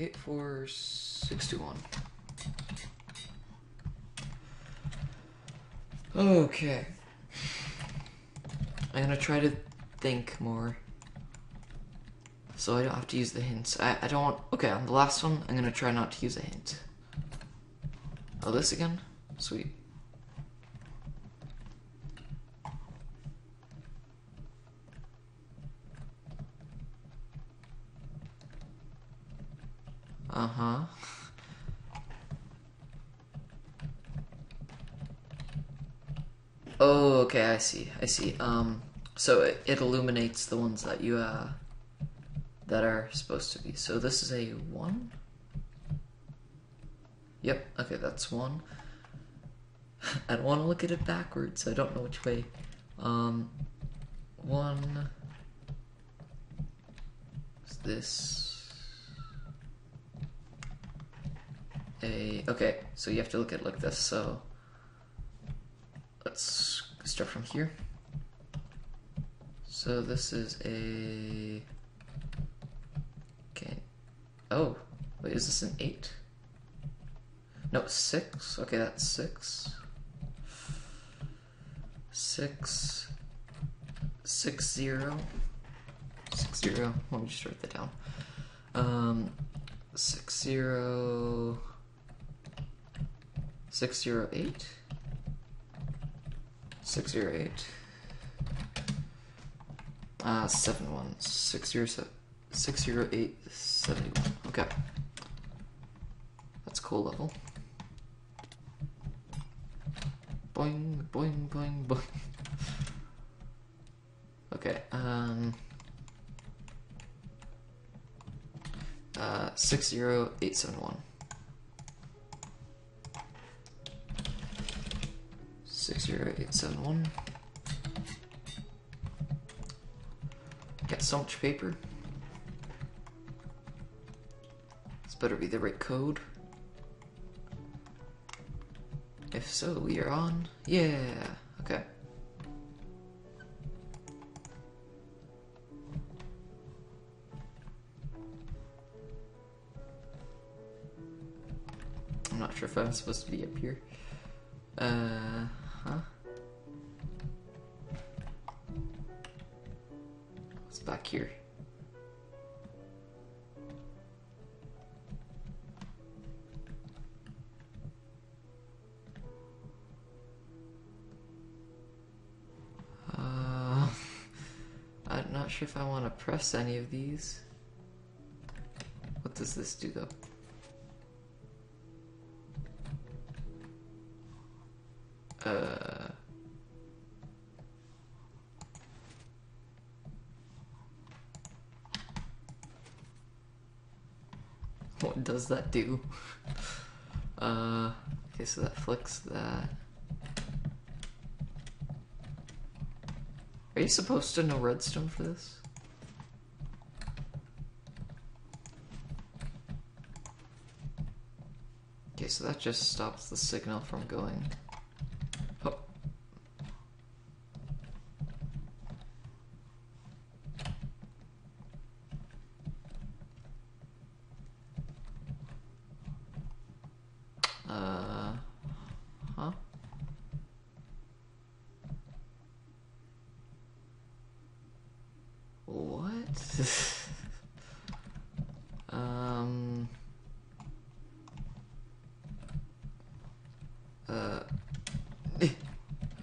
84621. Okay. I'm gonna try to think more, so I don't have to use the hints. I don't want... Okay, on the last one, I'm gonna try not to use a hint. Oh, this again? Sweet. Uh-huh. Oh, okay, I see, I see. So it illuminates the ones that you, that are supposed to be. So this is a 1? Yep, okay, that's 1. I don't want to look at it backwards, so I don't know which way. 1... Is this... A... Okay, so you have to look at it like this, so... Let's start from here. So this is a... Okay. Oh, wait, is this an 8? No, 6. Okay, that's 6. 6, 6, 0. 6, 0. Let me just write that down. 6, 0. 6, 0, 8. 6, 0, 8. 7, 1. 6, 0, 8, 71. Okay. That's a cool level. Boing, boing, boing, boing. Okay, 6, 0, 8, 7, 1. 6, 0, 8, 7, 1. Got so much paper. This better be the right code. If so, we are on. Yeah, okay. I'm not sure if I'm supposed to be up here. Huh? What's back here? I'm not sure if I want to press any of these. What does this do though? What does that do? Okay, so that flicks that. Are you supposed to know redstone for this? Okay, so that just stops the signal from going.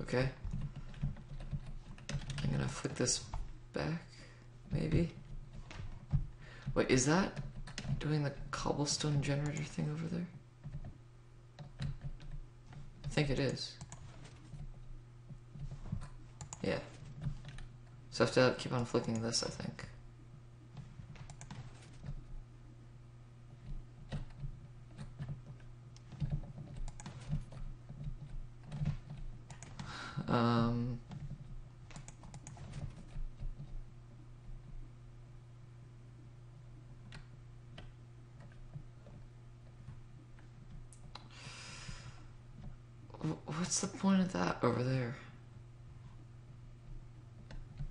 Okay. I'm gonna flip this back, maybe. Wait, is that doing the cobblestone generator thing over there? I think it is. Yeah. So I have to keep on flicking this, I think. What's the point of that over there?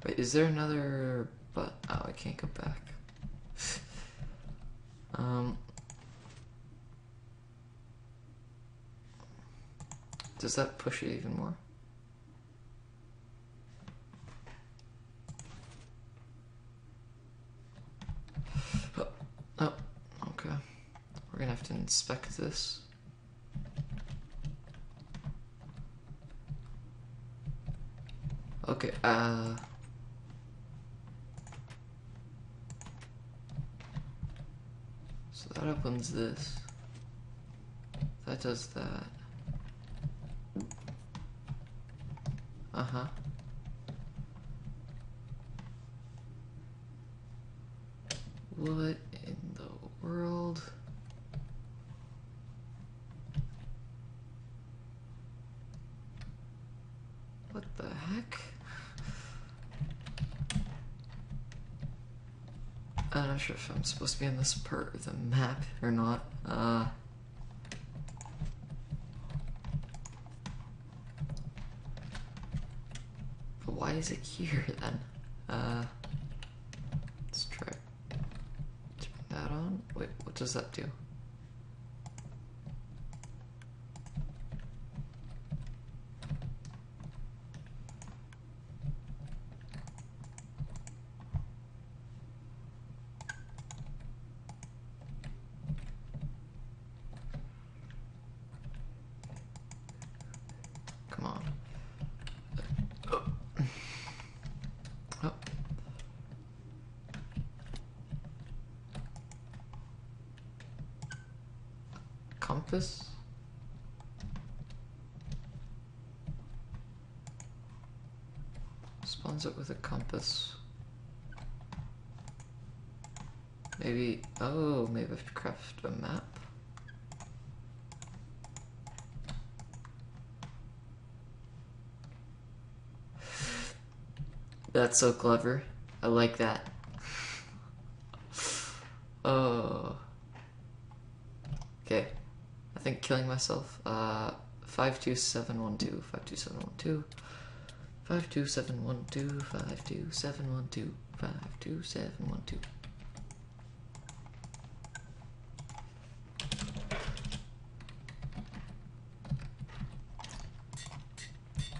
Wait, is there another... But oh, I can't go back. Does that push it even more? Oh, okay. We're gonna have to inspect this. Okay, so that opens this. That does that. Uh-huh. What in the world? What the heck? I'm not sure if I'm supposed to be on this part of the map or not. But why is it here then? Let's try turn that on. Wait, what does that do? Compass? Spawns it with a compass. Maybe, oh, maybe I have to craft a map. That's so clever. I like that. Oh. Okay. I think killing myself. 52712. 52712. 52712. 52712. 52712.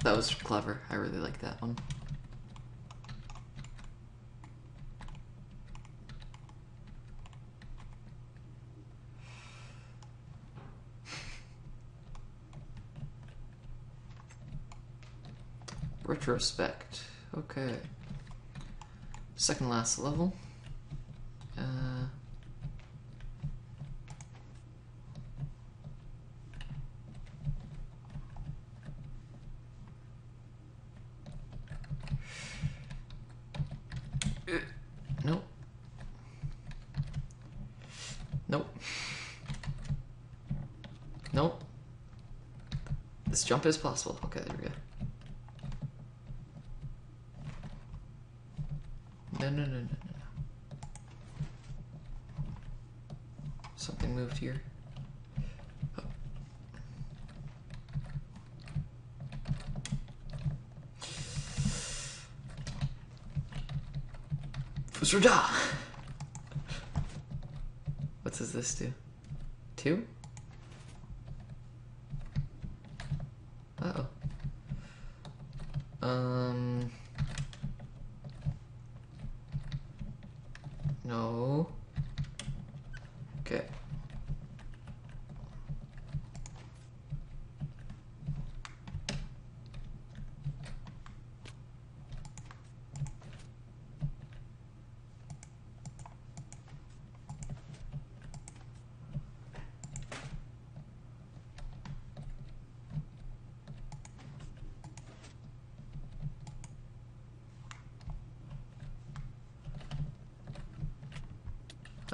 That was clever. I really like that one. Retrospect. Okay. Second last level. Nope. Nope. Nope. This jump is possible. Okay, there we go. No. Something moved here. Oh. Fusraja! What does this do? Two? Uh-oh. No. Okay.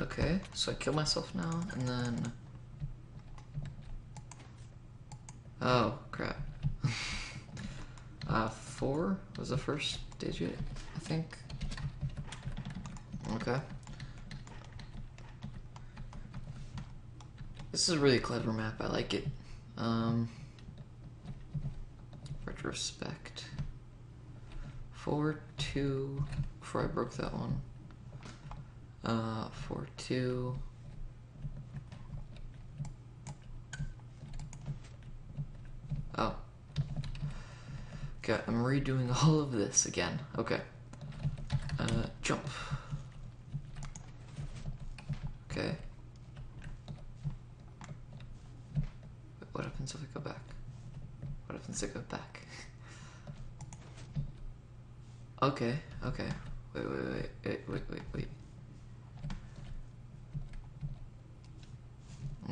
Okay, so I kill myself now, and then... Oh, crap. 4 was the first digit, I think. Okay. This is a really clever map, I like it. Retrospect. 4, 2, before I broke that one. 4, 2. Oh. Okay, I'm redoing all of this again. Okay. Jump. Okay. Wait, what happens if I go back? What happens if I go back? Okay, okay. Wait.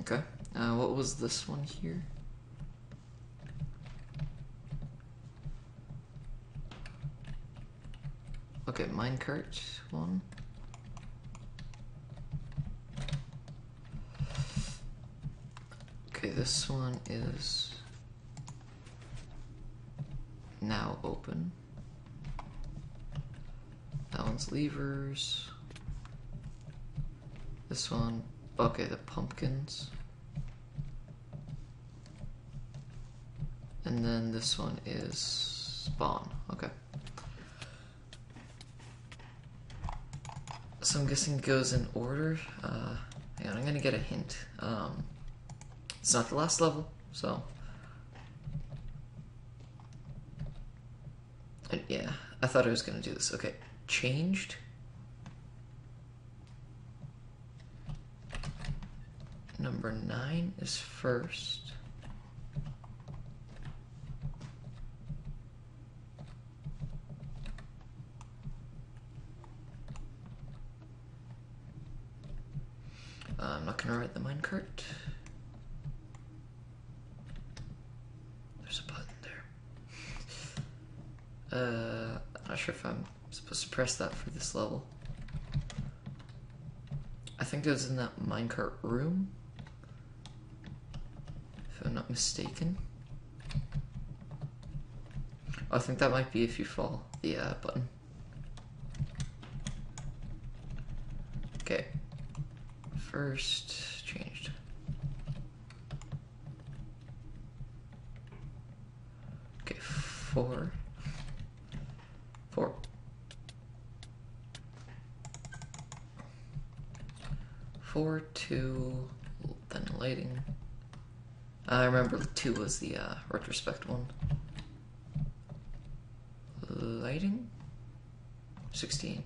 Okay. What was this one here? Okay, minecart one. Okay, this one is now open. That one's levers. This one, okay, the pumpkins. And then this one is spawn, okay. So I'm guessing it goes in order. Hang on, I'm gonna get a hint. It's not the last level, so. And yeah, I thought I was gonna do this. Okay, changed. Number 9 is first. I'm not gonna write the minecart. There's a button there. I'm not sure if I'm supposed to press that for this level. I think it was in that minecart room, if I'm not mistaken. Oh, I think that might be if you fall the button. Okay. First, changed. Okay, 4. Two, then lighting. I remember 2 was the retrospect one. Lighting? 16.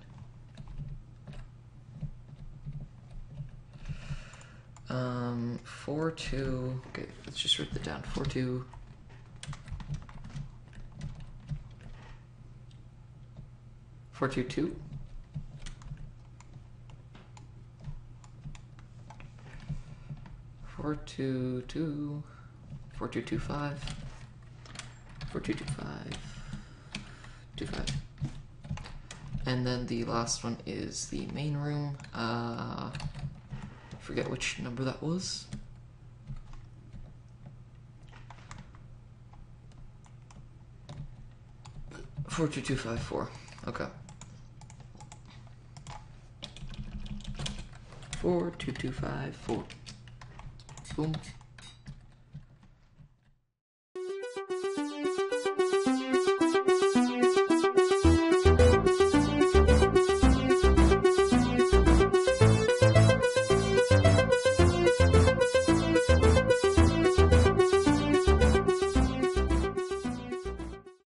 Okay, let's just write that down. 4, 2. Four, 2, 2. Four, 2, 2. 4, 2, 2, 5. 4, 2, 2, 5. 2, 5. And then the last one is the main room. Forget which number that was. But 4, 2, 2, 5, 4. Okay. 4, 2, 2, 5, 4. Boom.